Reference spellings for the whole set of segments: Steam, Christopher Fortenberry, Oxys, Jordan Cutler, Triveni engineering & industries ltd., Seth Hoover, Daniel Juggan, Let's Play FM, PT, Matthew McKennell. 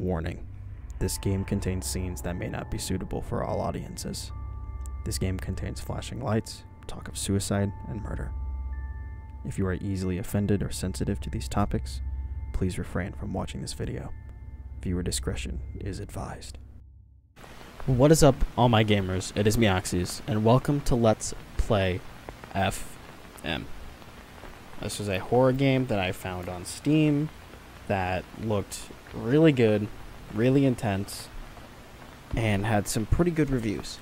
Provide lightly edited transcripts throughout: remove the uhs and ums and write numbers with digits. Warning. This game contains scenes that may not be suitable for all audiences. This game contains flashing lights, talk of suicide, and murder. If you are easily offended or sensitive to these topics, please refrain from watching this video. Viewer discretion is advised. What is up, all my gamers? It is me, Oxys, and welcome to Let's Play FM. This was a horror game that I found on Steam that looked really good, really intense, and had some pretty good reviews.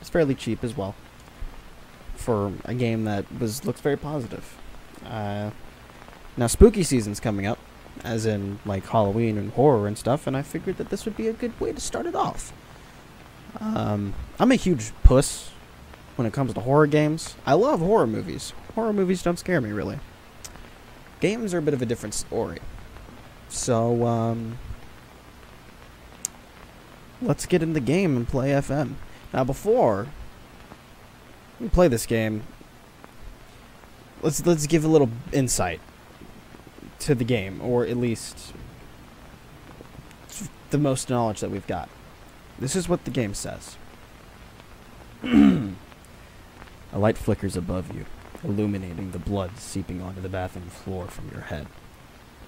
It's fairly cheap as well for a game that looked very positive. Now spooky season's coming up, as in like Halloween and horror and stuff, and I figured that this would be a good way to start it off. I'm a huge puss when it comes to horror games. I love horror movies. Horror movies don't scare me, really. Games are a bit of a different story. So, let's get in the game and play FM. Now, before we play this game, let's give a little insight to the game, or at least the most knowledge that we've got. This is what the game says. A light flickers above you, illuminating the blood seeping onto the bathroom floor from your head.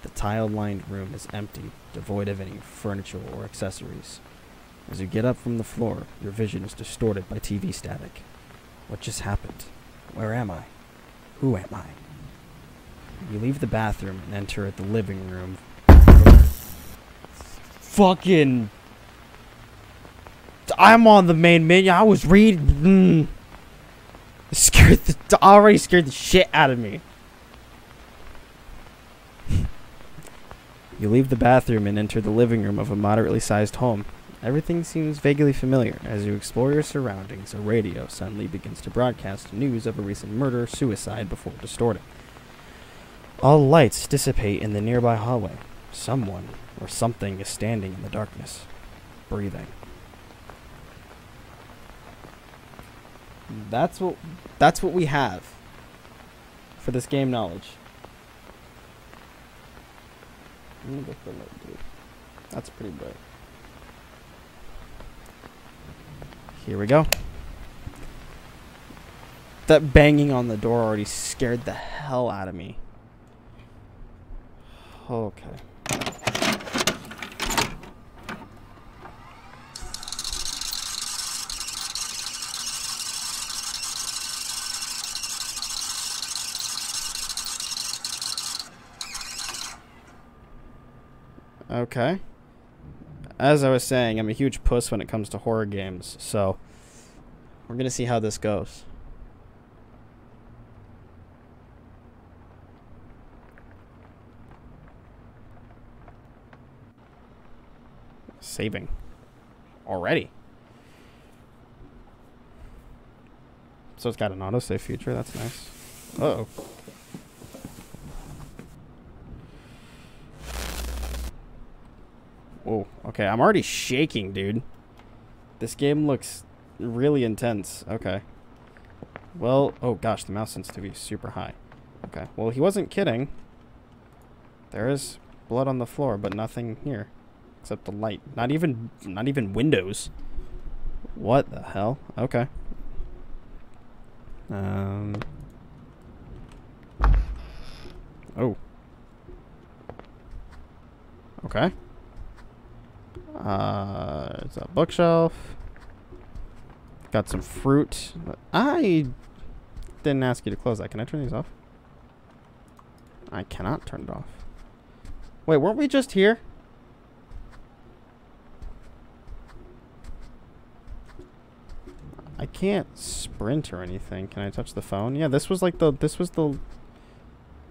The tile-lined room is empty, devoid of any furniture or accessories. As you get up from the floor, your vision is distorted by TV static. What just happened? Where am I? Who am I? You leave the bathroom and enter the living room. Fucking... I'm on the main menu. I was reading... Already scared the shit out of me. You leave the bathroom and enter the living room of a moderately sized home. Everything seems vaguely familiar. As you explore your surroundings, a radio suddenly begins to broadcast news of a recent murder or suicide before distorting. All lights dissipate in the nearby hallway. Someone or something is standing in the darkness, breathing. That's what we have for this game knowledge. That's pretty bright. Here we go. That banging on the door already scared the hell out of me. Okay. Okay. As I was saying, I'm a huge puss when it comes to horror games, so we're gonna see how this goes. Saving. Already. So it's got an autosave feature, that's nice. Uh-oh. Whoa, okay, I'm already shaking, dude. This game looks really intense. Okay. Well, oh gosh, the mouse sensitivity is super high. Okay, well, he wasn't kidding. There is blood on the floor, but nothing here. Except the light. Not even windows. What the hell? Okay. Oh. Okay. It's a bookshelf. Got some fruit. I didn't ask you to close that. Can I turn these off? I cannot turn it off. Wait, weren't we just here? I can't sprint or anything. Can I touch the phone? Yeah, this was like the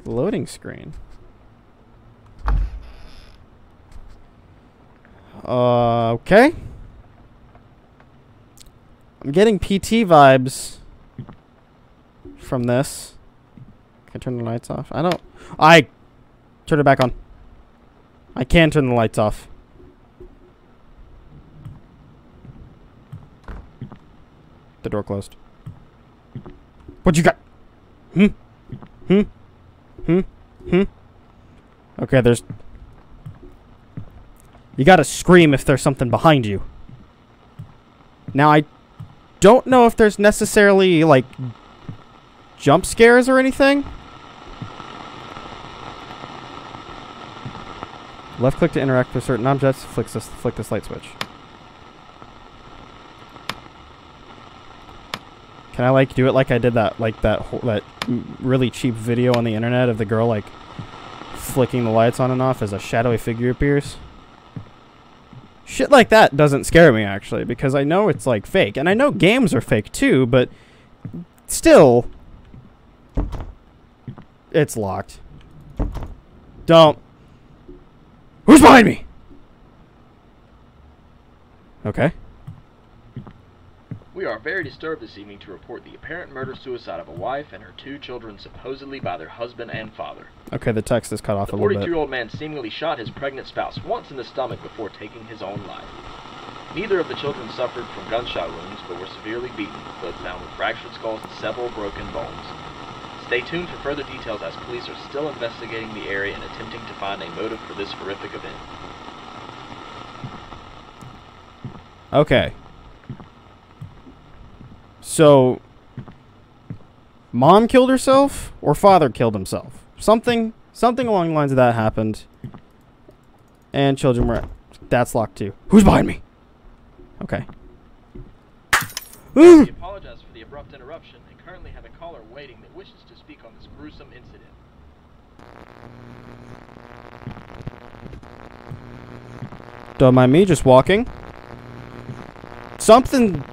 loading screen. Okay. I'm getting PT vibes from this. Can I turn the lights off? I turn it back on. I can turn the lights off. The door closed. What you got? Okay, there's... You gotta scream if there's something behind you. Now, I don't know if there's necessarily, like, jump scares or anything. Left click to interact with certain objects. Flick this light switch. Can I, like, do it like I did that, like, that really cheap video on the internet of the girl, like, flicking the lights on and off as a shadowy figure appears? Shit like that doesn't scare me, actually, because I know it's, like, fake. And I know games are fake, too, but still, it's locked. Don't. Who's behind me? Okay. We are very disturbed this evening to report the apparent murder-suicide of a wife and her two children supposedly by their husband and father. Okay, the text is cut off a little bit. The 42-year-old man seemingly shot his pregnant spouse once in the stomach before taking his own life. Neither of the children suffered from gunshot wounds, but were severely beaten, both found with fractured skulls and several broken bones. Stay tuned for further details as police are still investigating the area and attempting to find a motive for this horrific event. Okay. So, mom killed herself, or father killed himself. Something along the lines of that happened. And children were... That's locked too. Who's behind me? Okay. We apologize for the abrupt interruption and currently have a caller waiting that wishes to speak on this gruesome incident. Don't mind me, just walking. Something...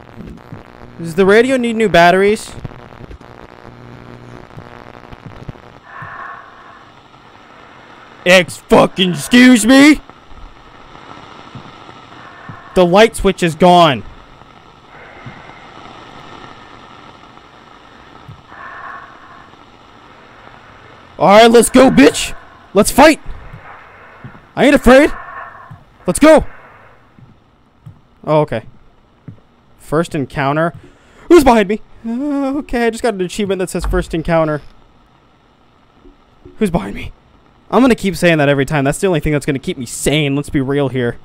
Does the radio need new batteries? Excuse me? The light switch is gone. Alright, let's go, bitch! Let's fight! I ain't afraid! Let's go! Oh, okay. First encounter. Who's behind me? Okay, I just got an achievement that says first encounter. Who's behind me? I'm gonna keep saying that every time. That's the only thing that's gonna keep me sane. Let's be real here.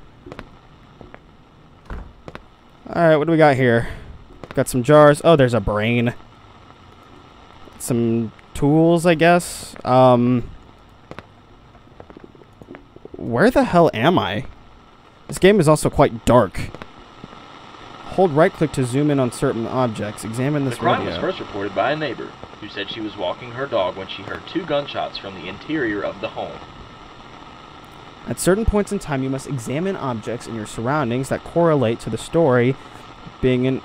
Alright, what do we got here? Got some jars. Oh, there's a brain. Some tools, I guess. Where the hell am I? This game is also quite dark. Hold right-click to zoom in on certain objects. Examine this radio. The crime was first reported by a neighbor, who said she was walking her dog when she heard two gunshots from the interior of the home. At certain points in time, you must examine objects in your surroundings that correlate to the story being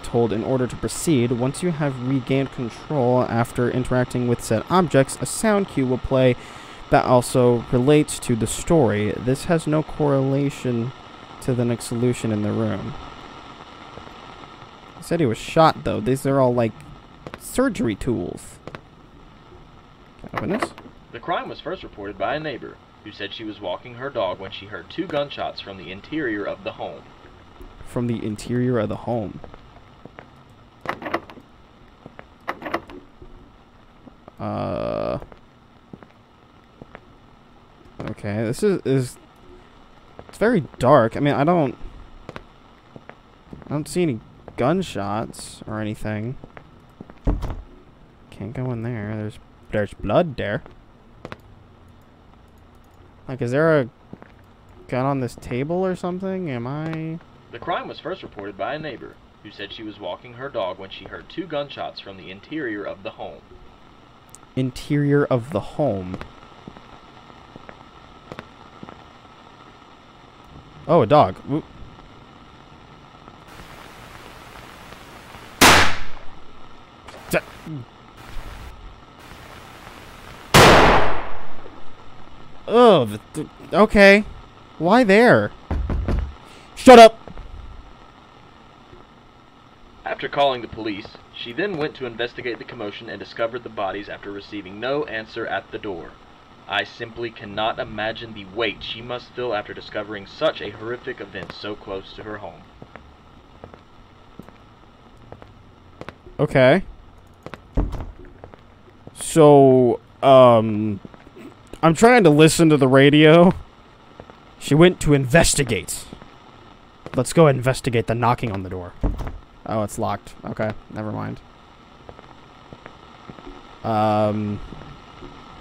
told in order to proceed. Once you have regained control after interacting with said objects, a sound cue will play that also relates to the story. This has no correlation to the next solution in the room. I said he was shot, though. These are all, like, surgery tools. Can I open this? The crime was first reported by a neighbor, who said she was walking her dog when she heard two gunshots from the interior of the home. From the interior of the home. Okay, this is it's very dark. I mean, I don't see any gunshots or anything. Can't go in there. There's blood there. Like, is there a gun on this table or something? Am I... The crime was first reported by a neighbor, who said she was walking her dog when she heard two gunshots from the interior of the home. Interior of the home. Oh, a dog. Ooh. Oh, okay. Why there? Shut up! After calling the police, she then went to investigate the commotion and discovered the bodies after receiving no answer at the door. I simply cannot imagine the weight she must feel after discovering such a horrific event so close to her home. Okay. So, I'm trying to listen to the radio She went to investigate. Let's go investigate the knocking on the door. Oh, it's locked. Okay, never mind.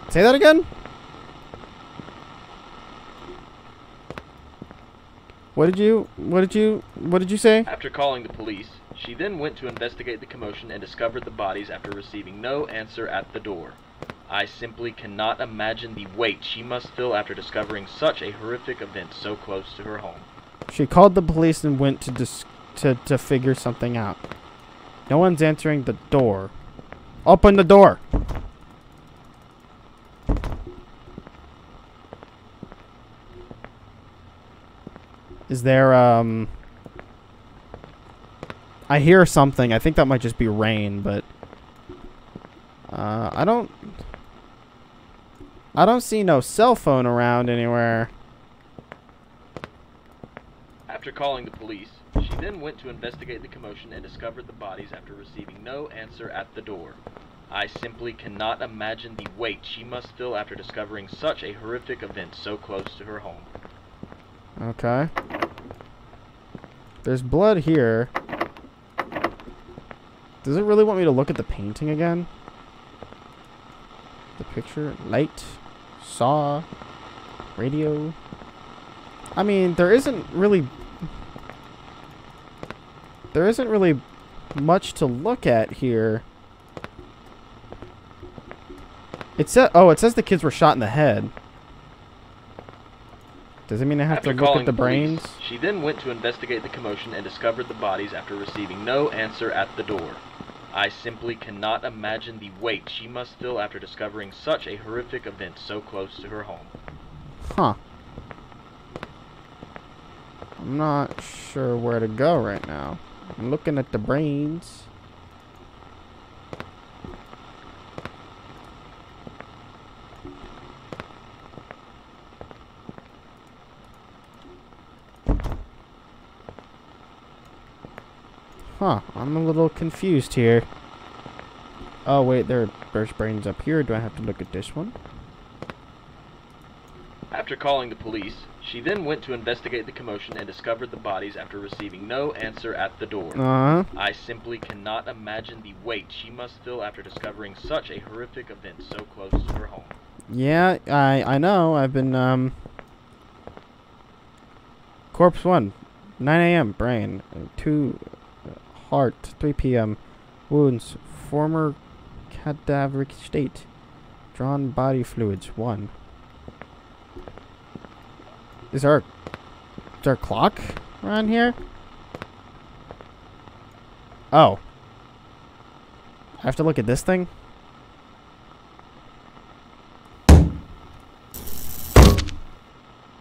Say that again? What did you say? After calling the police, she then went to investigate the commotion and discovered the bodies after receiving no answer at the door. I simply cannot imagine the weight she must feel after discovering such a horrific event so close to her home. She called the police and went to figure something out. No one's answering the door. Open the door! Is there, I hear something. I think that might just be rain, but... I don't see no cell phone around anywhere. After calling the police, she then went to investigate the commotion and discovered the bodies after receiving no answer at the door. I simply cannot imagine the weight she must feel after discovering such a horrific event so close to her home. Okay. There's blood here. Does it really want me to look at the painting again? The picture, light, saw, radio. I mean, there isn't really much to look at here. It says, oh, it says the kids were shot in the head. Does it mean I have to look at the brains? She then went to investigate the commotion and discovered the bodies after receiving no answer at the door. I simply cannot imagine the weight she must feel after discovering such a horrific event so close to her home. Huh. I'm not sure where to go right now. I'm looking at the brains. Huh, I'm a little confused here. Oh wait, there are burst brains up here. Do I have to look at this one? After calling the police, she then went to investigate the commotion and discovered the bodies after receiving no answer at the door. I simply cannot imagine the weight she must feel after discovering such a horrific event so close to her home. Yeah, I know. I've been, Corpse 1, 9 a.m. brain, 2... Heart, 3 p.m. Wounds, former cadaveric state. Drawn body fluids, 1. Is there a clock around here? Oh. I have to look at this thing?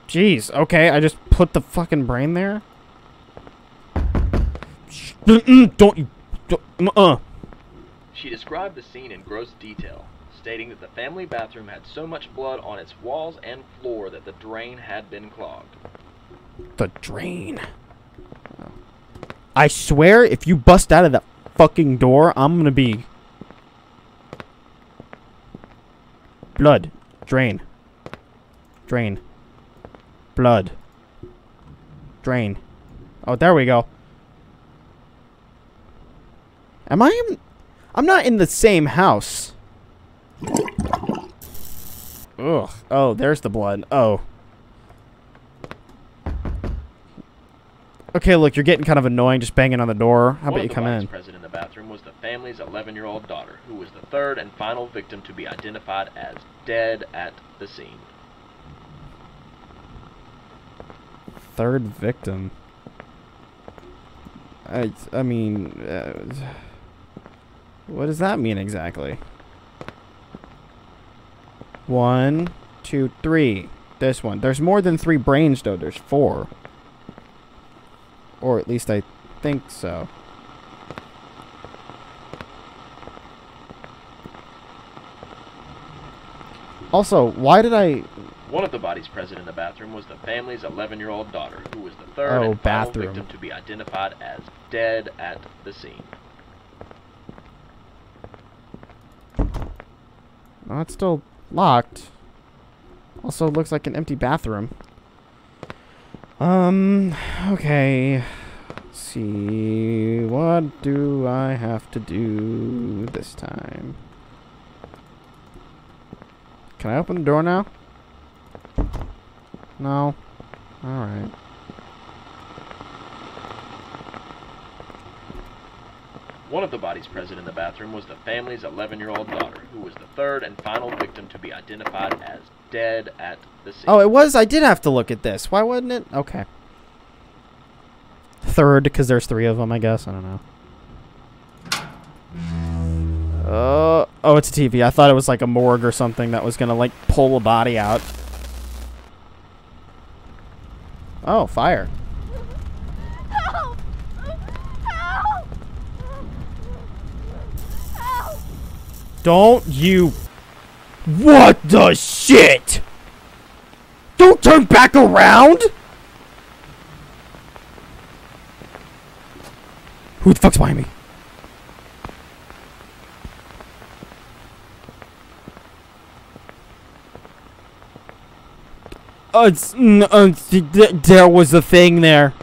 Jeez, okay, I just put the fucking brain there? She described the scene in gross detail, stating that the family bathroom had so much blood on its walls and floor that the drain had been clogged. The drain. Oh. I swear, if you bust out of that fucking door, I'm gonna be... Blood. Drain. Drain. Blood. Drain. Oh, there we go. Am I in... I'm not in the same house. Ugh. Oh, there's the blood. Oh. Okay, look, you're getting kind of annoying just banging on the door. How about you come in? One of the bodies present in the bathroom was the family's 11-year-old daughter, who was the third and final victim to be identified as dead at the scene. Third victim? I mean... what does that mean exactly? 1, 2, 3. This one. There's more than 3 brains, though. There's 4. Or at least I think so. Also, why did I... One of the bodies present in the bathroom was the family's 11-year-old daughter, who was the third and final victim to be identified as dead at the scene. Well, it's still locked. Also, looks like an empty bathroom. Okay. Let's see. What do I have to do this time? Can I open the door now? No. Alright. One of the bodies present in the bathroom was the family's 11-year-old daughter, who was the third and final victim to be identified as dead at the scene. Oh, it was? I did have to look at this. Why wasn't it? Okay. Third, because there's three of them, I guess. I don't know. Oh, it's a TV. I thought it was like a morgue or something that was going to, like, pull a body out. Oh, fire. Don't you... What the shit? Don't turn back around? Who the fuck's behind me? There was a thing there.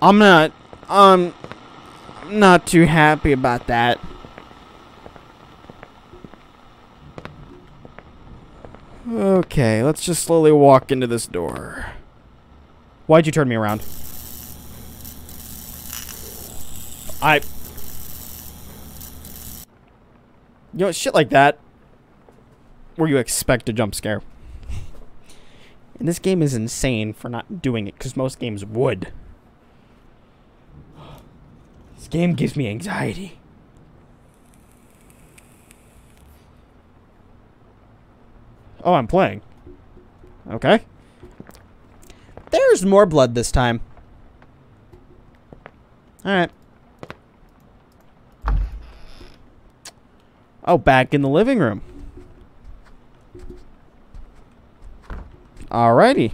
I'm not... Not too happy about that. Okay, let's just slowly walk into this door. Why'd you turn me around? You know, shit like that, where you expect a jump scare. And this game is insane for not doing it, because most games would. This game gives me anxiety. Oh, I'm playing. Okay. There's more blood this time. Alright. Oh, back in the living room. Alrighty.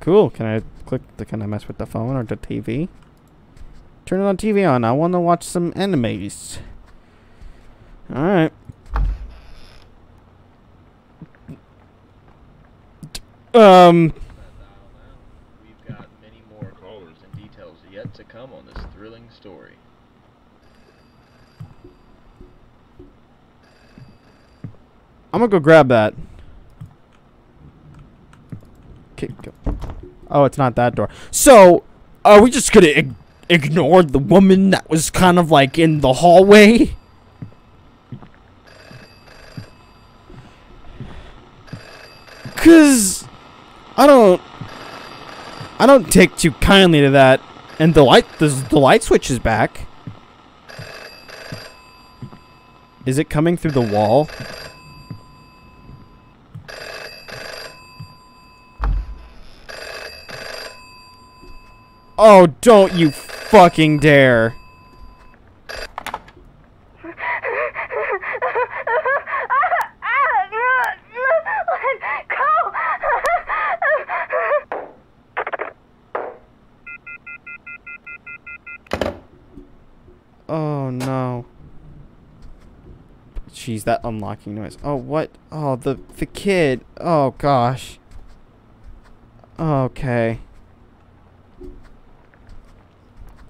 Cool. Can I click the... Can I mess with the phone or the TV? Turn it on TV on. I want to watch some animes. Alright. We've got many more callers and details yet to come on this thrilling story. I'm gonna go grab that. Okay, go. Oh, it's not that door. So, are we just gonna... ignored the woman that was kind of like in the hallway? Cause I don't take too kindly to that. And the light switch is back. Is it coming through the wall? Oh, don't you fucking dare. Oh no. Jeez, that unlocking noise. Oh, what? Oh, the kid. Oh gosh. Okay.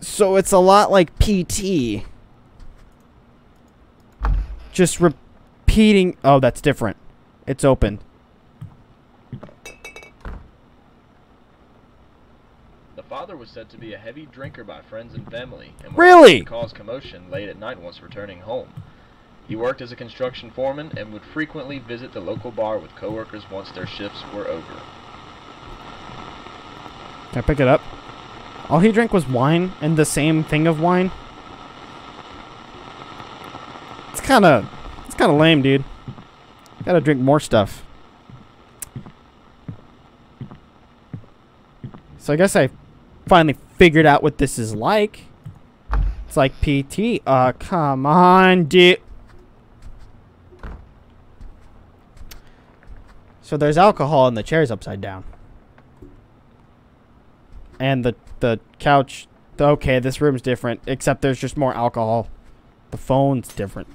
So it's a lot like PT. Just repeating... Oh, that's different. It's open. The father was said to be a heavy drinker by friends and family. And really? Caused commotion late at night once returning home. He worked as a construction foreman and would frequently visit the local bar with coworkers once their shifts were over. Can I pick it up? All he drank was wine, and the same thing of wine. It's kind of lame, dude. Gotta drink more stuff. So I guess I finally figured out what this is like. It's like PT. Come on, dude. So there's alcohol in the chairs upside down. And the couch. Okay, this room's different, except there's just more alcohol. The phone's different.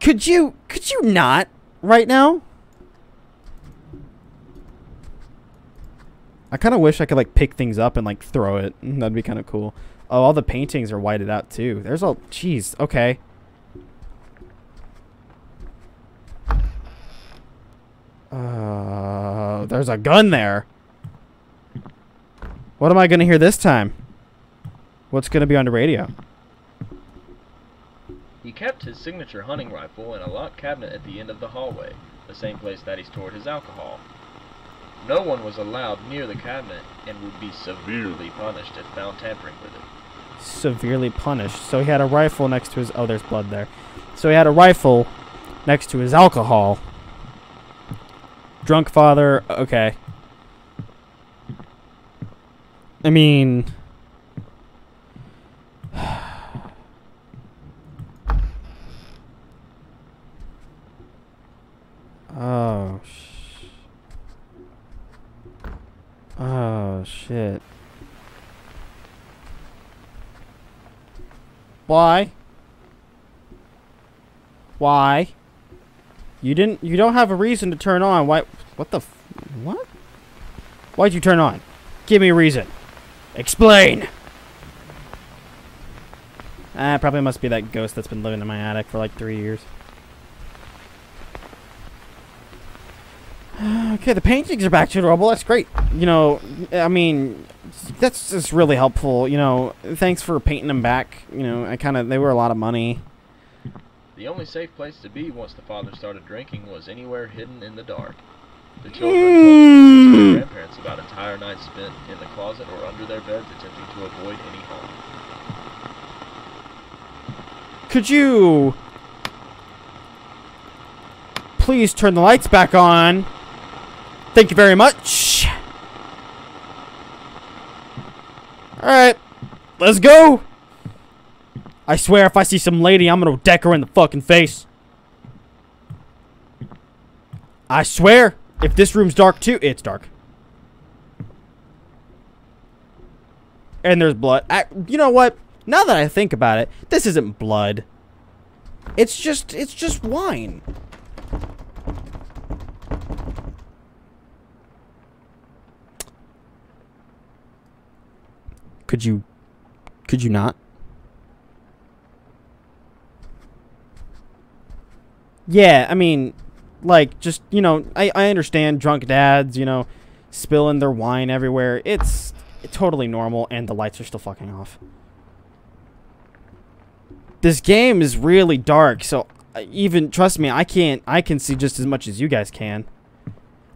Could you not right now? I kind of wish I could like pick things up and like throw it. That'd be kind of cool. Oh, all the paintings are whited out too. There's all, jeez, okay. There's a gun there. What am I gonna hear this time? What's gonna be on the radio? He kept his signature hunting rifle in a locked cabinet at the end of the hallway, the same place that he stored his alcohol. No one was allowed near the cabinet and would be severely punished if found tampering with it. Severely punished. So he had a rifle next to his... Oh, there's blood there. So he had a rifle next to his alcohol. Drunk father, okay. I mean... Oh, oh, shit. Why? Why? You don't have a reason to turn on. Why? What the? What? Why'd you turn on? Give me a reason. Explain. Ah, probably must be that ghost that's been living in my attic for like 3 years. Okay, the paintings are back to normal. That's great. You know, I mean, that's just really helpful. You know, thanks for painting them back. You know, they were a lot of money. The only safe place to be once the father started drinking was anywhere hidden in the dark. The children told their grandparents about entire nights spent in the closet or under their beds attempting to avoid any harm. Could you please turn the lights back on? Thank you very much. Alright, let's go. I swear, if I see some lady, I'm gonna deck her in the fucking face. I swear, if this room's dark too, it's dark. And there's blood. You know what? Now that I think about it, this isn't blood. It's just wine. Could you not? Yeah, I mean, like, just, you know, I understand drunk dads, you know, spilling their wine everywhere. It's totally normal, and the lights are still fucking off. This game is really dark, so even, trust me, I can see just as much as you guys can.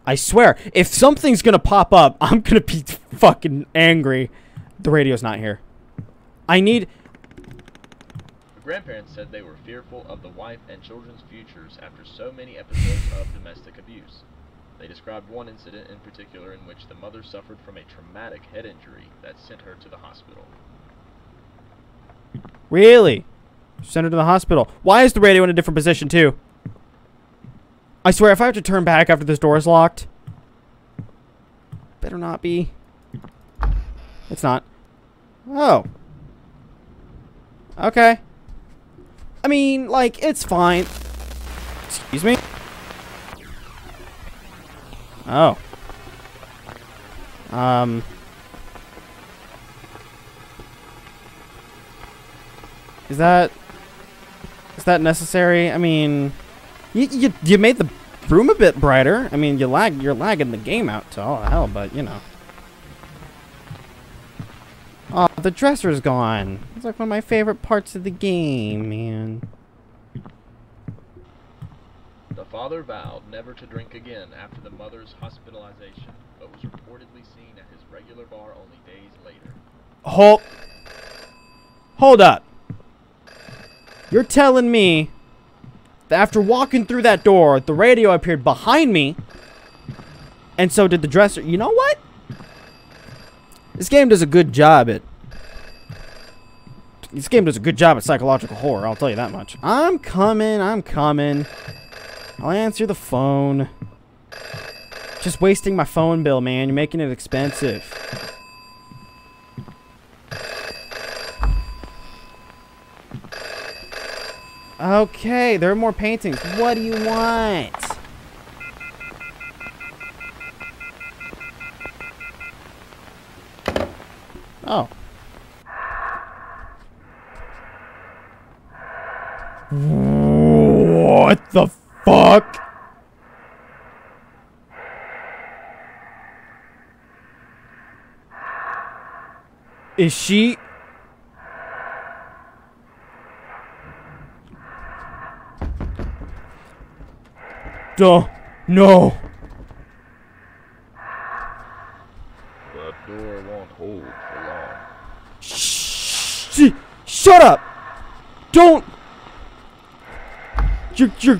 I swear, if something's gonna pop up, I'm gonna be fucking angry. The radio's not here. The grandparents said they were fearful of the wife and children's futures after so many episodes of domestic abuse. They described one incident in particular in which the mother suffered from a traumatic head injury that sent her to the hospital. Really? Sent her to the hospital. Why is the radio in a different position too? I swear, if I have to turn back after this door is locked, better not be. It's not. Oh. Okay. I mean, like, it's fine. Excuse me? Oh. Is that necessary? I mean, you made the room a bit brighter. I mean, you're lagging the game out to all hell, but, you know. Oh, the dresser's gone. It's like one of my favorite parts of the game, man. The father vowed never to drink again after the mother's hospitalization, but was reportedly seen at his regular bar only days later. Hold up. You're telling me that after walking through that door, the radio appeared behind me, and so did the dresser. You know what? This game does a good job at... This game does a good job at psychological horror, I'll tell you that much. I'm coming. I'll answer the phone. Just wasting my phone bill, man. You're making it expensive. Okay, there are more paintings. What do you want? Oh. What the fuck? Is she? Duh. No. That door won't hold for long. Shut up! Don't. No. Stay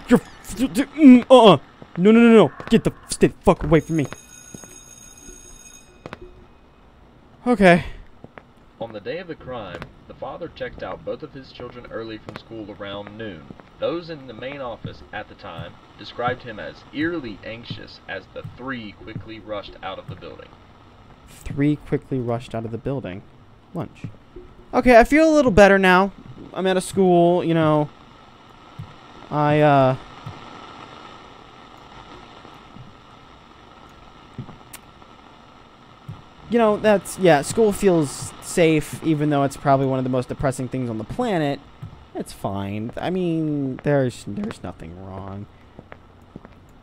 the fuck away from me. Okay. On the day of the crime, the father checked out both of his children early from school around noon. Those in the main office at the time described him as eerily anxious as the three quickly rushed out of the building. Three quickly rushed out of the building. Lunch. Okay, I feel a little better now. I'm out of school, you know. You know, that's, yeah, school feels safe, even though it's probably one of the most depressing things on the planet. It's fine. I mean, there's nothing wrong.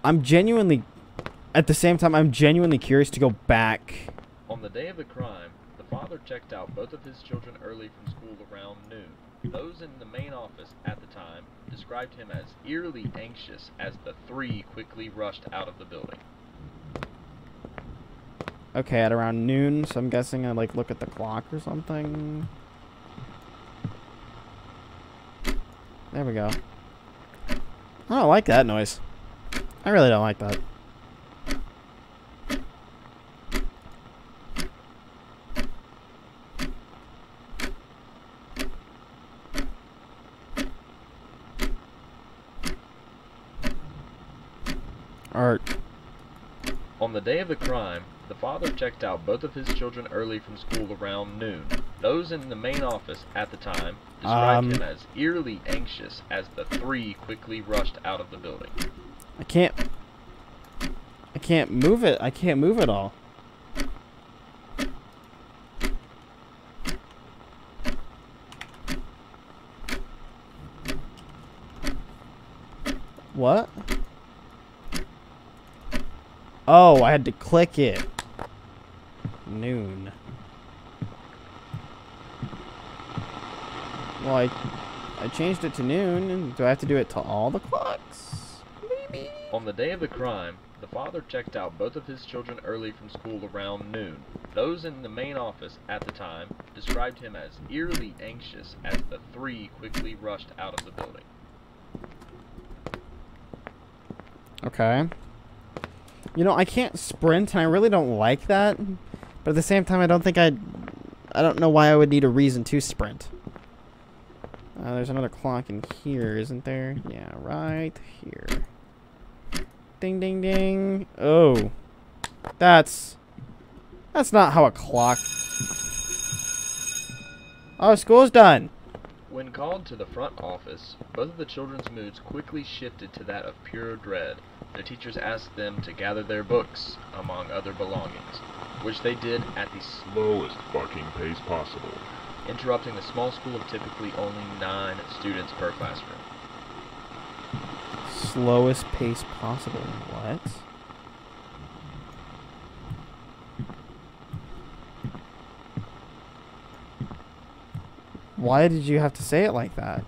I'm genuinely, at the same time, I'm genuinely curious to go back. On the day of the crime, the father checked out both of his children early from school around noon. Those in the main office at the time described him as eerily anxious as the three quickly rushed out of the building. Okay, at around noon, so I'm guessing I, like, look at the clock or something. There we go. I don't like that noise. I really don't like that. Art. On the day of the crime, the father checked out both of his children early from school around noon. Those in the main office at the time described him as eerily anxious as the three quickly rushed out of the building. I can't move it. I can't move it all. What? Oh, I had to click it. Noon. Well, I changed it to noon. Do I have to do it to all the clocks? Maybe. On the day of the crime, the father checked out both of his children early from school around noon. Those in the main office at the time described him as eerily anxious as the three quickly rushed out of the building. Okay. You know, I can't sprint, and I really don't like that. But at the same time, I don't think I don't know why I would need a reason to sprint. There's another clock in here, isn't there? Yeah, right here. Ding, ding, ding. Oh. That's not how a clock... Oh, school's done. When called to the front office, both of the children's moods quickly shifted to that of pure dread. Their teachers asked them to gather their books, among other belongings, which they did at the slowest fucking pace possible, interrupting the small school of typically only 9 students per classroom. Slowest pace possible, what? Why did you have to say it like that?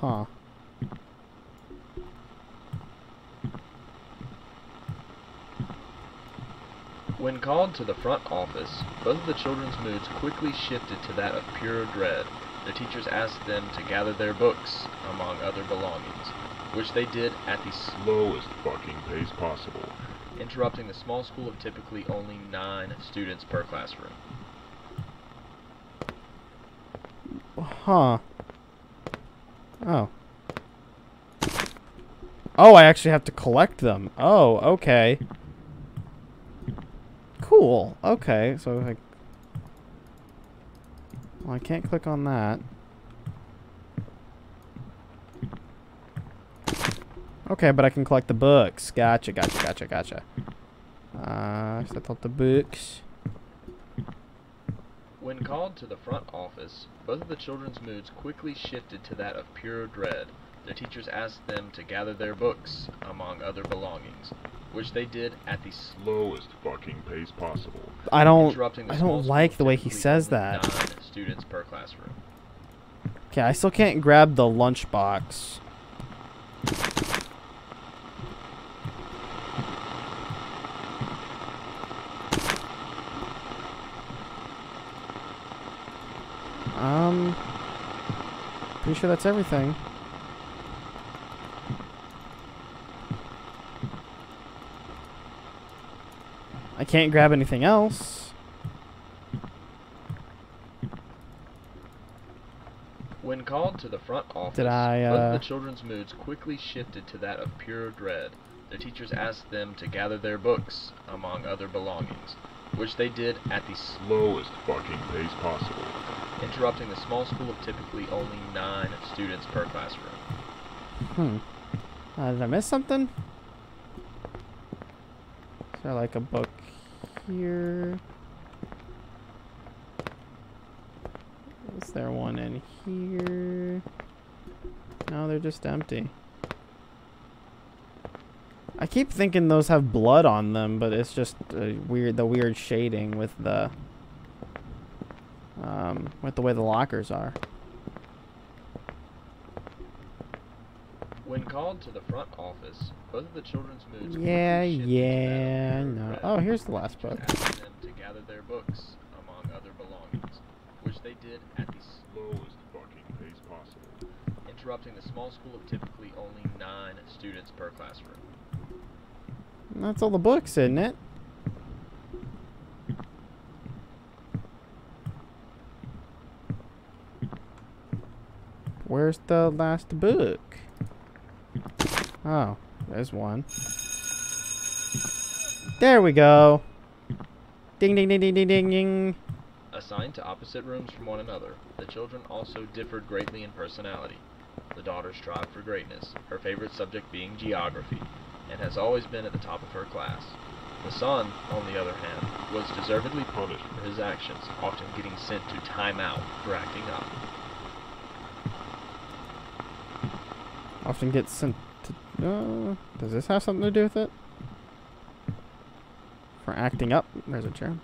Huh. When called to the front office, both of the children's moods quickly shifted to that of pure dread. Their teachers asked them to gather their books, among other belongings, which they did at the slowest fucking pace possible, interrupting the small school of typically only 9 students per classroom. Huh. Oh. Oh, I actually have to collect them. Oh, okay. Cool. Okay, so I... Well, I can't click on that. Okay, but I can collect the books. Gotcha, gotcha, gotcha, gotcha. So I thought the books. When called to the front office, both of the children's moods quickly shifted to that of pure dread. Their teachers asked them to gather their books, among other belongings, which they did at the slowest fucking pace possible. I don't like the way he says that. 9 students per classroom. Okay, I still can't grab the lunchbox. Pretty sure that's everything. I can't grab anything else. When called to the front office, both the children's moods quickly shifted to that of pure dread. Their teachers asked them to gather their books, among other belongings, which they did at the slowest fucking pace possible, interrupting the small school of typically only 9 students per classroom. Did I miss something? Is there like a book here? Is there one in here? No, they're just empty. I keep thinking those have blood on them, but it's just weird, the weird shading with the way the lockers are. When called to the front office, both of the children's moods. Oh, here's the last book. Asked them to gather their books, among other belongings, which they did at the slowest fucking pace possible, interrupting the small school of typically only 9 students per classroom. And that's all the books, isn't it? Where's the last book? Oh, there's one. There we go. Ding, ding, ding, ding, ding, ding, ding. Assigned to opposite rooms from one another, the children also differed greatly in personality. The daughter strived for greatness, her favorite subject being geography, and has always been at the top of her class. The son, on the other hand, was deservedly punished for his actions, often getting sent to timeout for acting up. Often gets sent to... does this have something to do with it? For acting up? There's a chair.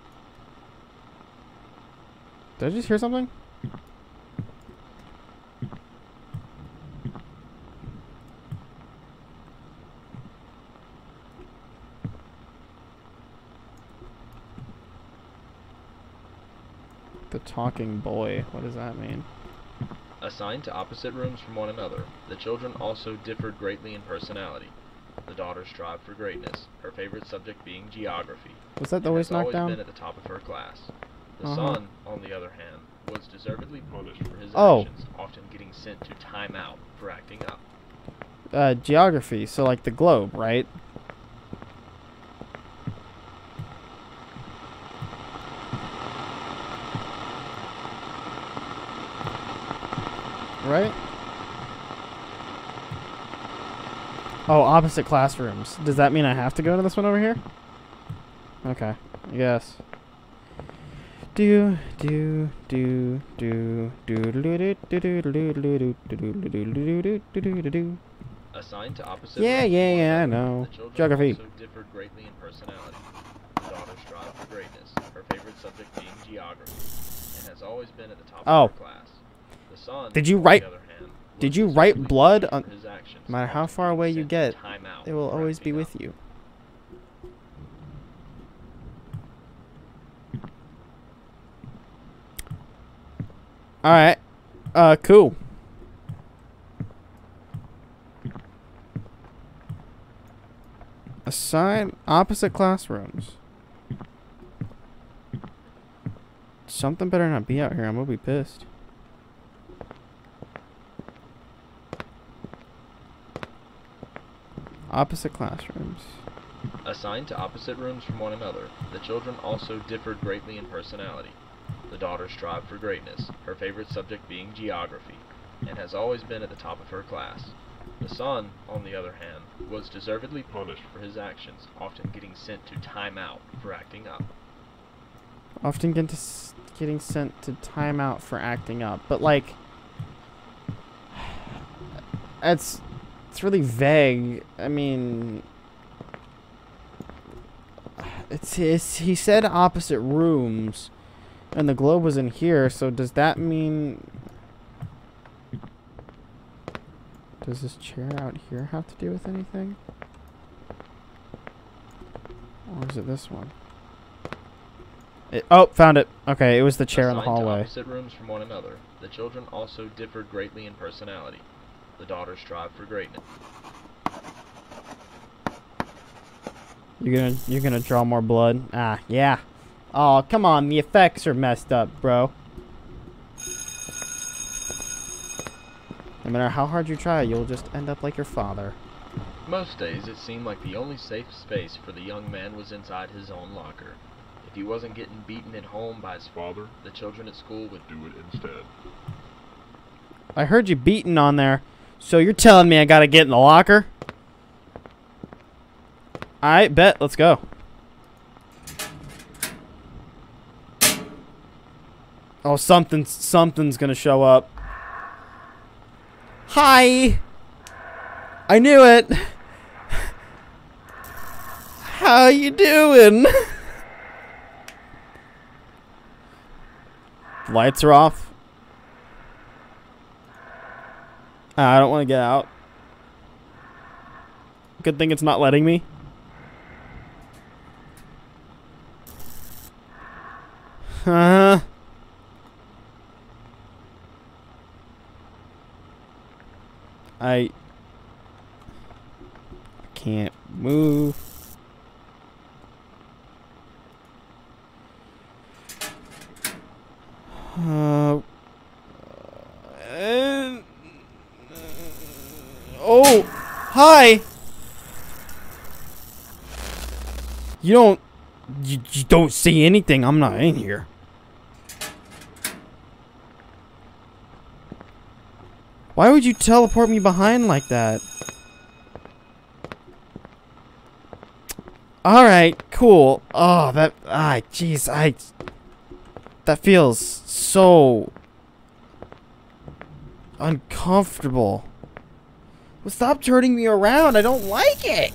Did I just hear something? The talking boy. What does that mean? Assigned to opposite rooms from one another, the children also differed greatly in personality. The daughter strived for greatness, her favorite subject being geography. Was that the voice knocked down? Been at the top of her class. The son, on the other hand, was deservedly punished for his actions, often getting sent to timeout for acting up. Geography, so like the globe, right? Right? Oh, opposite classrooms. Does that mean I have to go to this one over here? Okay, I guess. Assigned to opposite. Yeah, I know. Geography. Differed greatly in personality. The daughter strived for greatness, her favorite subject being geography, and has always been at the top of her class. Did you write blood on? No matter how far away you get, it will always be with you. All right. Cool. Assign opposite classrooms. Something better not be out here. I'm gonna be pissed. Opposite classrooms. Assigned to opposite rooms from one another, the children also differed greatly in personality. The daughter strived for greatness, her favorite subject being geography, and has always been at the top of her class. The son, on the other hand, was deservedly punished for his actions, often getting sent to timeout for acting up. Getting sent to timeout for acting up, but like, it's really vague. I mean, he said opposite rooms, and the globe was in here. So does that mean? Does this chair out here have to do with anything? Or is it this one? Oh, found it. Okay, it was the chair in the hallway. Assigned to opposite rooms from one another, the children also differed greatly in personality. The daughters strive for greatness. You're gonna draw more blood? Ah, yeah. Oh, come on, the effects are messed up, bro. No matter how hard you try, you'll just end up like your father. Most days, it seemed like the only safe space for the young man was inside his own locker. If he wasn't getting beaten at home by his father, the children at school would do it instead. I heard you beating on there, so you're telling me I gotta get in the locker? I bet. Let's go. Oh, something's gonna show up. Hi! I knew it! How you doing? Lights are off. I don't want to get out. Good thing it's not letting me. Huh? I can't move. Oh, hi. You don't see anything. I'm not in here. Why would you teleport me behind like that? Alright, cool. Oh, that... Ah, jeez, that feels so... uncomfortable. Well, stop turning me around. I don't like it.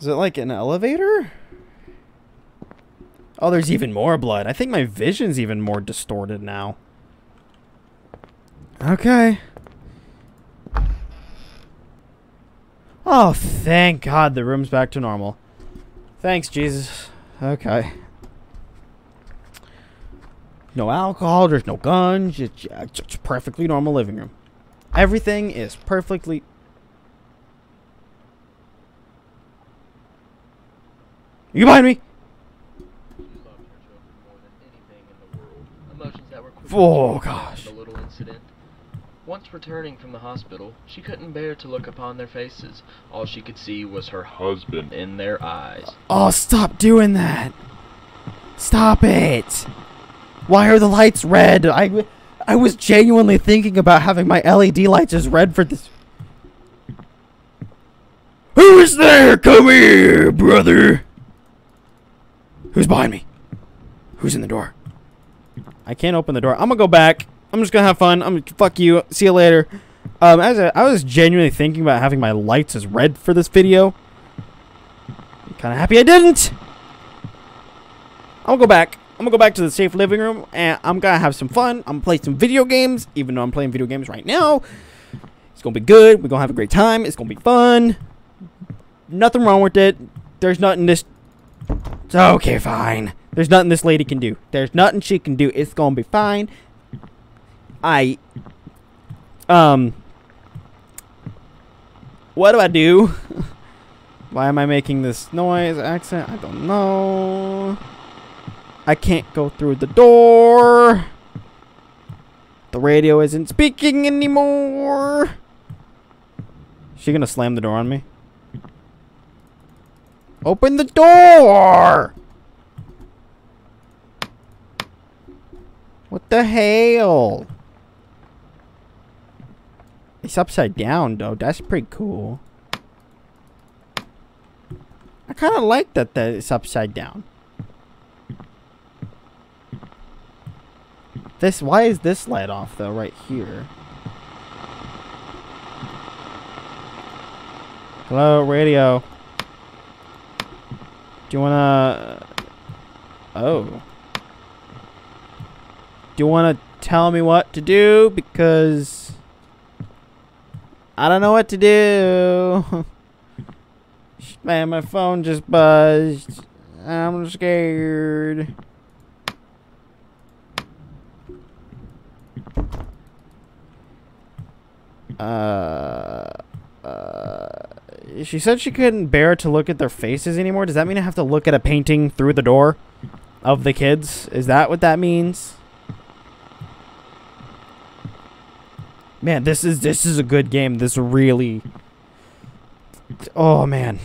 Is it like an elevator? Oh, there's even more blood. I think my vision's even more distorted now. Okay. Oh, thank God the room's back to normal. Thanks, Jesus. Okay. No alcohol, there's no guns, it's a perfectly normal living room. Everything is perfectly... You behind me! Oh gosh. The little incident. Once returning from the hospital, she couldn't bear to look upon their faces. All she could see was her husband in their eyes. Oh, stop doing that. Stop it. Why are the lights red? I was genuinely thinking about having my LED lights as red for this. Who is there? Come here, brother. Who's behind me? Who's in the door? I can't open the door. I'm gonna go back. I'm just gonna have fun. Fuck you. See you later. I was genuinely thinking about having my lights as red for this video. I'm kinda happy I didn't. I'm gonna go back. I'm gonna go back to the safe living room, and I'm gonna have some fun. I'm gonna play some video games, even though I'm playing video games right now. It's gonna be good. We're gonna have a great time. It's gonna be fun. Nothing wrong with it. There's nothing this... Okay, fine. There's nothing this lady can do. There's nothing she can do. It's gonna be fine. What do I do? Why am I making this noise accent? I don't know. I can't go through the door. The radio isn't speaking anymore. Is she gonna slam the door on me? Open the door! What What the hell? It's upside down though. That's pretty cool. I kind of like that it's upside down. This, why is this light off though right here? Hello, radio. Do you wanna... Oh. Do you wanna tell me what to do? Because... I don't know what to do. Man, my phone just buzzed. I'm scared. She said she couldn't bear to look at their faces anymore. Does that mean I have to look at a painting through the door of the kids? Is that what that means? Man, this is a good game. This really... Oh, man.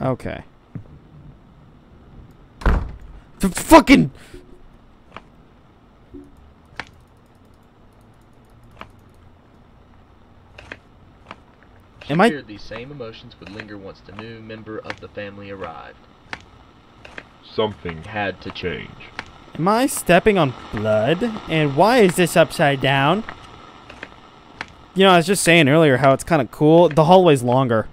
Okay. Fucking... Am I? These same emotions would linger once the new member of the family arrived. Something had to change. Am I stepping on blood? And why is this upside down? You know, I was just saying earlier how it's kind of cool. The hallway's longer.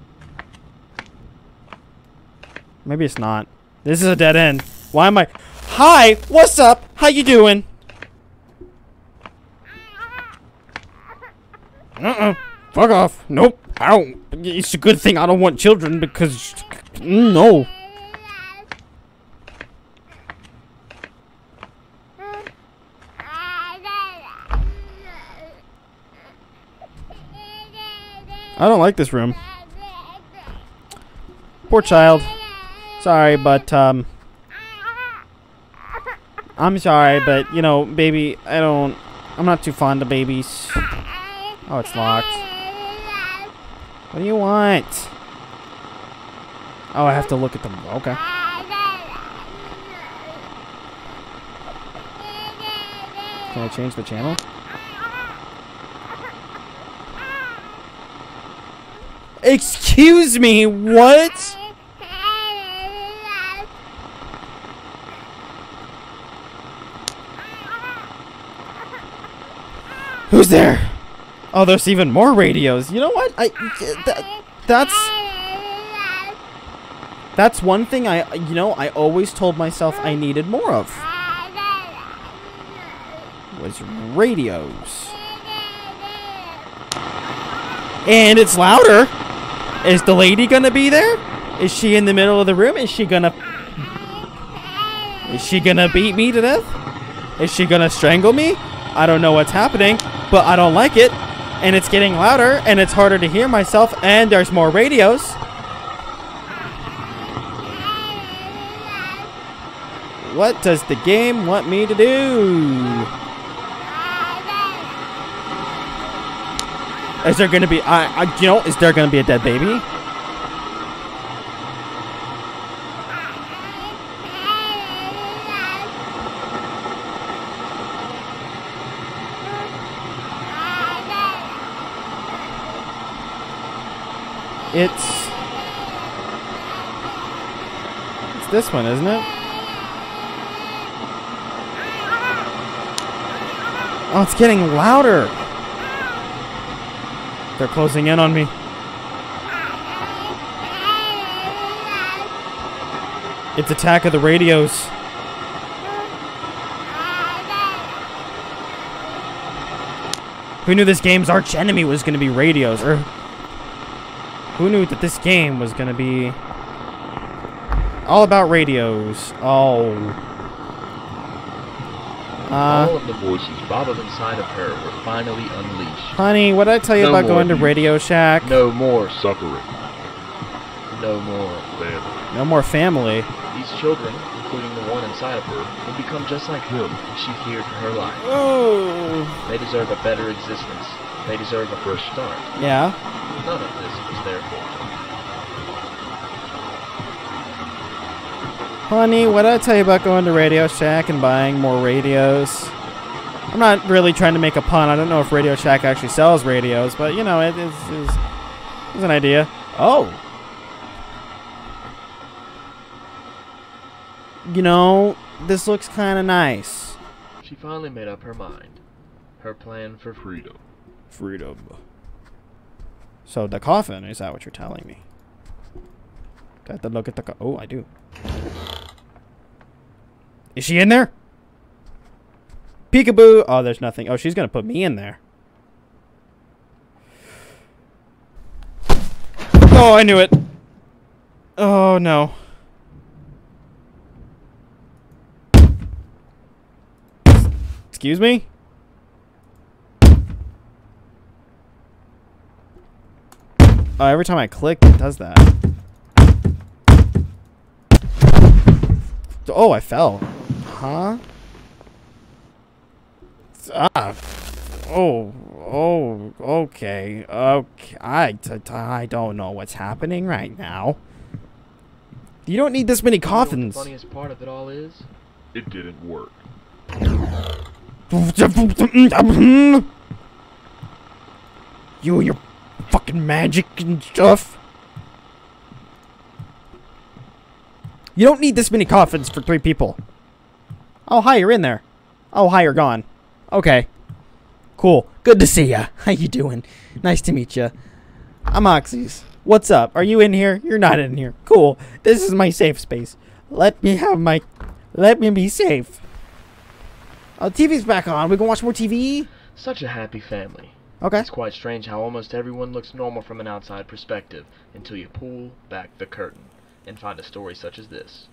Maybe it's not. This is a dead end. Why am I? Hi, what's up? How you doing? Fuck off. Nope. I don't. It's a good thing I don't want children because no. I don't like this room. Poor child. Sorry, but I'm sorry, but you know, baby, I don't. I'm not too fond of babies. Oh, it's locked. What do you want? Oh, I have to look at them. Okay. Can I change the channel? Excuse me, what? Who's there? Oh, there's even more radios. You know what? That's one thing I always told myself I needed more of. Was radios. And it's louder. Is the lady gonna be there? Is she in the middle of the room? Is she gonna beat me to death? Is she gonna strangle me? I don't know what's happening, but I don't like it. And it's getting louder, and it's harder to hear myself, and there's more radios. What does the game want me to do? Is there gonna be, you know, is there gonna be a dead baby? It's this one, isn't it? Oh, it's getting louder. They're closing in on me. It's attack of the radios. Who knew this game's arch enemy was going to be radios? Or who knew that this game was gonna be all about radios? Oh. All of the voices bottled inside of her were finally unleashed. Honey, what did I tell you about going to Radio Shack? No more suffering. No more family. No more family. These children, including the one inside of her, will become just like him if she feared for her life. Oh. They deserve a better existence. They deserve a fresh start. Yeah. None of this was their fault. Honey, what did I tell you about going to Radio Shack and buying more radios? I'm not really trying to make a pun. I don't know if Radio Shack actually sells radios, but, you know, it is an idea. Oh. You know, this looks kind of nice. She finally made up her mind. Her plan for freedom. Freedom. So the coffin, is that what you're telling me? Do I have to look at the coffin? Oh, I do. Is she in there? Peekaboo! Oh, there's nothing. Oh, she's going to put me in there. Oh, I knew it. Oh, no. Excuse me? Oh, every time I click, it does that. Oh, I fell. Huh? Ah. Oh. Oh. Okay. Okay. I don't know what's happening right now. You don't need this many coffins. You know what the funniest part of it all is? It didn't work. You and your fucking magic and stuff. You don't need this many coffins for 3 people. Oh, hi, you're in there. Oh, hi, you're gone. Okay. Cool. Good to see ya. How you doing? Nice to meet ya. I'm Oxys. What's up? Are you in here? You're not in here. Cool. This is my safe space. Let me be safe. Oh, the TV's back on. We can watch more TV? Such a happy family. Okay. It's quite strange how almost everyone looks normal from an outside perspective until you pull back the curtain and find a story such as this.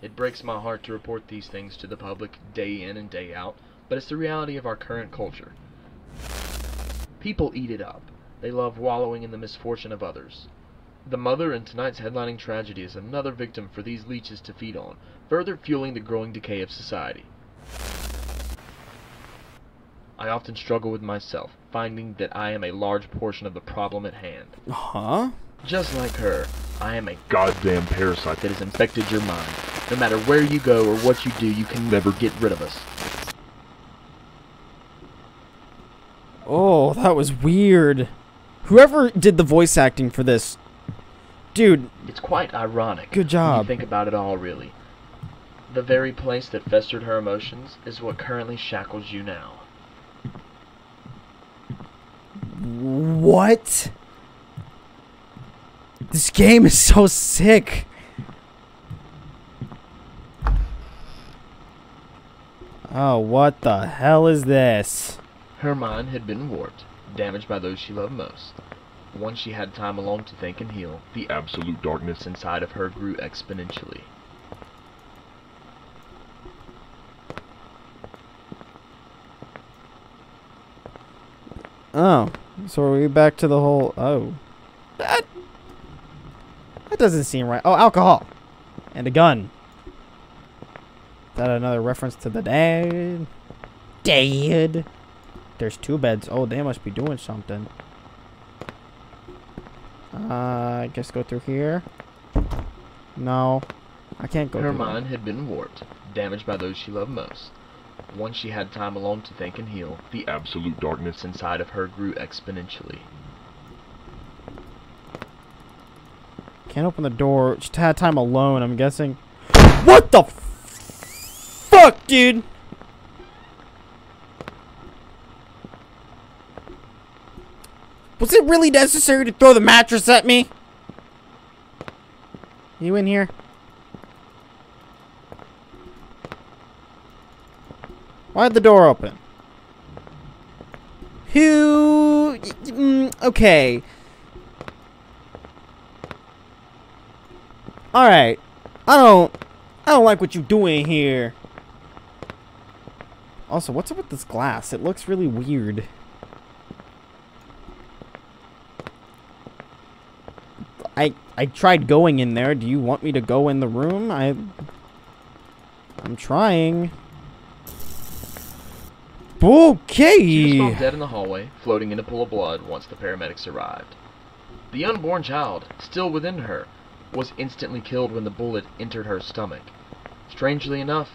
It breaks my heart to report these things to the public day in and day out, but it's the reality of our current culture. People eat it up. They love wallowing in the misfortune of others. The mother in tonight's headlining tragedy is another victim for these leeches to feed on, further fueling the growing decay of society. I often struggle with myself, finding that I am a large portion of the problem at hand. Huh? Just like her, I am a goddamn parasite that has infected your mind. No matter where you go or what you do, you can never get rid of us. Oh, that was weird. Whoever did the voice acting for this, dude. It's quite ironic. Good job. When you think about it all, really. The very place that festered her emotions is what currently shackles you now. What? This game is so sick. Oh, what the hell is this? Her mind had been warped, damaged by those she loved most. Once she had time alone to think and heal, the absolute darkness inside of her grew exponentially. Oh, so are we back to the whole... Oh. That doesn't seem right. Oh, alcohol. And a gun. Is that another reference to the dad? Dad. There's 2 beds. Oh, they must be doing something. I guess go through here. No. I can't go through. Her mind had been warped, damaged by those she loved most. Once she had time alone to think and heal, the absolute darkness inside of her grew exponentially. Can't open the door. Just had time alone, I'm guessing. What the fuck, dude? Was it really necessary to throw the mattress at me? You in here? Why'd the door open? Who? Okay. All right, I don't like what you're doing here. Also, what's up with this glass? It looks really weird. I tried going in there. Do you want me to go in the room? I'm trying. Okay. She was found dead in the hallway, floating in a pool of blood once the paramedics arrived. The unborn child, still within her, was instantly killed when the bullet entered her stomach. Strangely enough,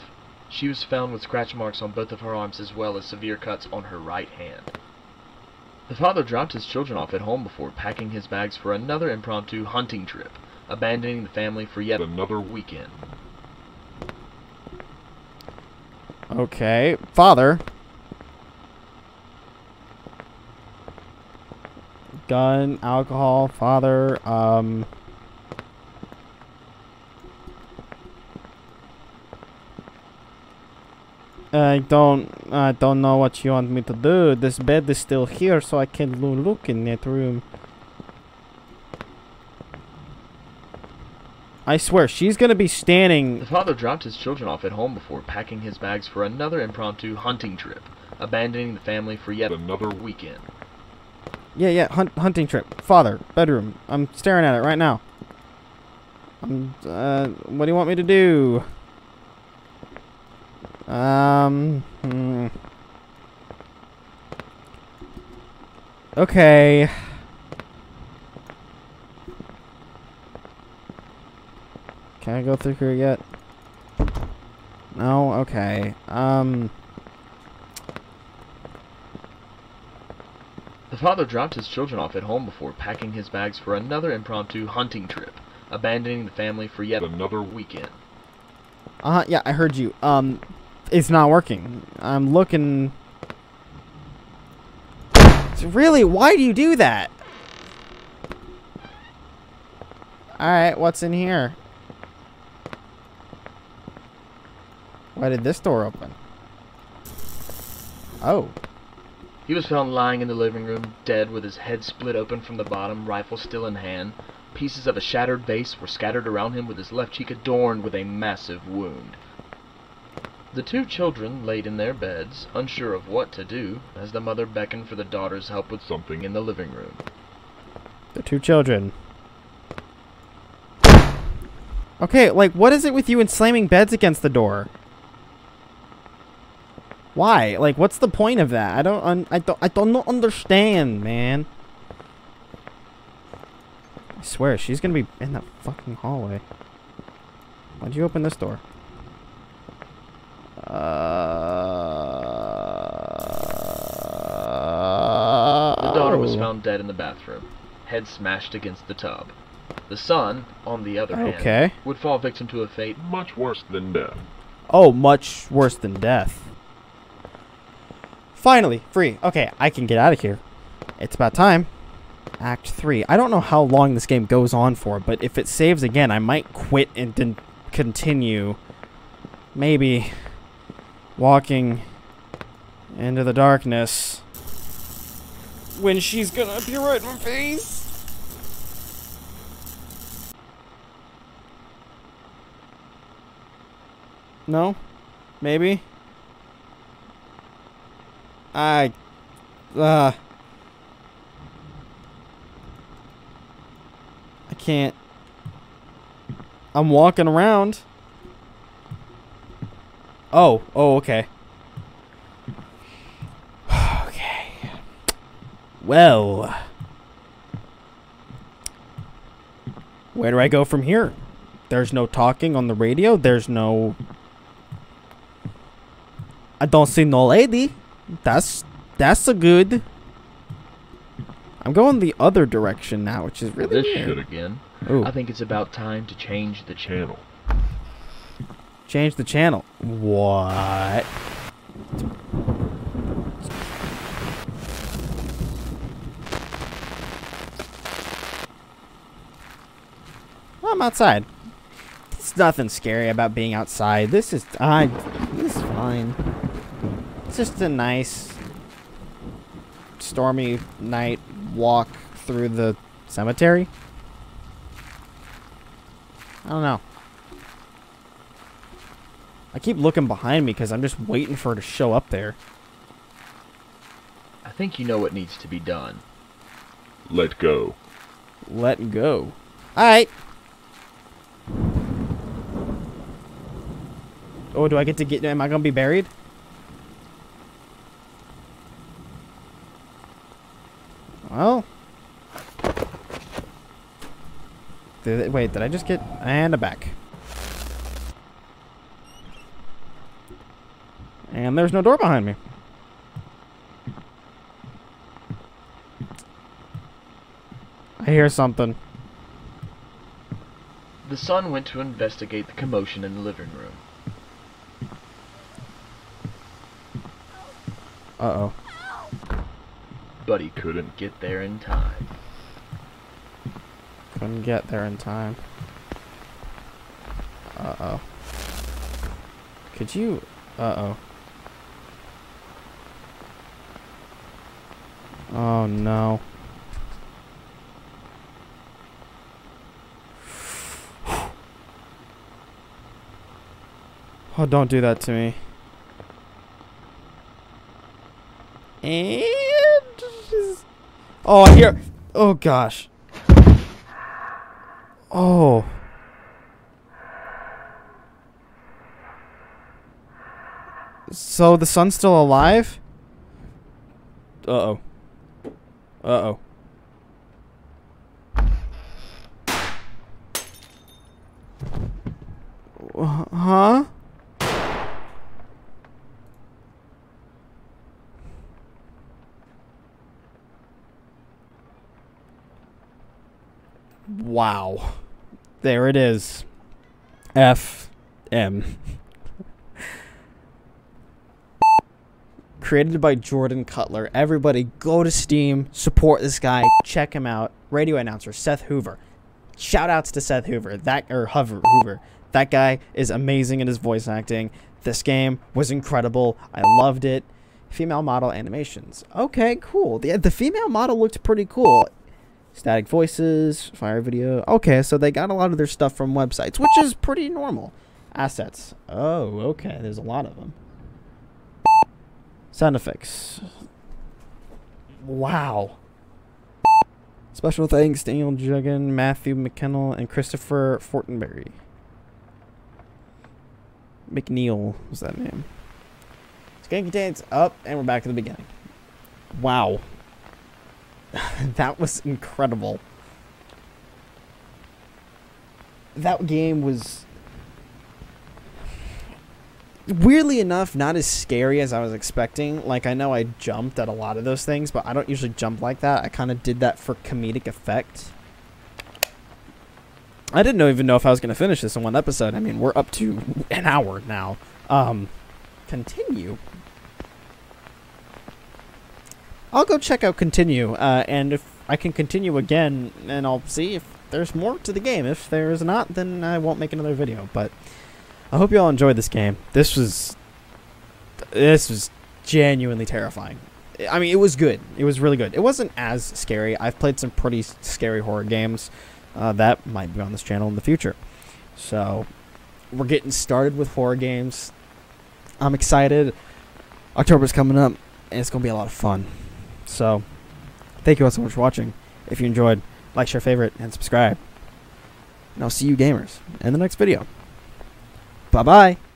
she was found with scratch marks on both of her arms as well as severe cuts on her right hand. The father dropped his children off at home before packing his bags for another impromptu hunting trip, abandoning the family for yet another weekend. Okay, father. Gun, alcohol, father, I don't know what you want me to do. This bed is still here, so I can't look in that room. I swear, she's gonna be standing. The father dropped his children off at home before packing his bags for another impromptu hunting trip, abandoning the family for yet another weekend. Yeah, hunting trip. Father, bedroom. I'm staring at it right now. What do you want me to do? Okay. Can I go through here yet? No? Okay. The father dropped his children off at home before packing his bags for another impromptu hunting trip, abandoning the family for yet another weekend. Yeah, I heard you. It's not working. I'm looking. Really? Why do you do that? Alright, what's in here? Why did this door open? Oh. He was found lying in the living room, dead, with his head split open from the bottom, rifle still in hand. Pieces of a shattered vase were scattered around him, with his left cheek adorned with a massive wound. The two children laid in their beds, unsure of what to do, as the mother beckoned for the daughter's help with something in the living room. The two children. Okay, like, what is it with you and slamming beds against the door? Why? Like, what's the point of that? I don't understand, man. I swear, she's gonna be in that fucking hallway. Why'd you open this door? The daughter was found dead in the bathroom, head smashed against the tub. The son, on the other hand, would fall victim to a fate much worse than death. Oh, much worse than death. Finally, free. Okay, I can get out of here. It's about time. Act 3. I don't know how long this game goes on for, but if it saves again, I might quit and then continue. Maybe walking into the darkness when she's gonna appear right in my face. No? Maybe? I can't. I'm walking around. Oh, okay. Okay. Well. Where do I go from here? There's no talking on the radio. There's no... I don't see no lady. That's a good... I'm going the other direction now, which is really weird. This shit again. Ooh. I think it's about time to change the channel. Change the channel. What? Well, I'm outside. There's nothing scary about being outside. This is fine. It's just a nice stormy night walk through the cemetery. I don't know. I keep looking behind me because I'm just waiting for her to show up there. I think you know what needs to be done. Let go. Let go. Alright. Oh, do I get to get... Am I going to be buried? Well... Wait, did I just get... And I'm back. And there's no door behind me. I hear something. The son went to investigate the commotion in the living room. Uh-oh. But he couldn't get there in time. Couldn't get there in time. Uh-oh. Could you... Uh-oh. Oh, no. Oh, don't do that to me. And... Oh, I hear... Oh, gosh. Oh. So the son's still alive? Uh-oh. Uh-oh. Huh? Wow. There it is. FM. Created by Jordan Cutler. Everybody go to Steam, support this guy, check him out. Radio announcer Seth Hoover. Shout outs to Seth Hoover. Hoover. That guy is amazing in his voice acting. This game was incredible. I loved it. Female model animations. Okay, cool. The female model looked pretty cool. Static voices, fire video. Okay, so they got a lot of their stuff from websites, which is pretty normal. Assets. Oh, okay. There's a lot of them. Sound effects. Wow. Special thanks to Daniel Juggan, Matthew McKennell, and Christopher Fortenberry. McNeil was that name. This game contains up, and we're back to the beginning. Wow. That was incredible. That game was... Weirdly enough, not as scary as I was expecting. Like, I know I jumped at a lot of those things, but I don't usually jump like that. I kind of did that for comedic effect. I didn't even know if I was going to finish this in one episode. I mean, we're up to an hour now. Continue. I'll go check out Continue, and if I can continue again, and I'll see if there's more to the game. If there is not, then I won't make another video, but... I hope you all enjoyed this game. This was genuinely terrifying. I mean, it was good. It was really good. It wasn't as scary. I've played some pretty scary horror games that might be on this channel in the future. So, we're getting started with horror games. I'm excited. October's coming up, and it's going to be a lot of fun. So, thank you all so much for watching. If you enjoyed, like, share, favorite, and subscribe. And I'll see you gamers in the next video. Bye-bye.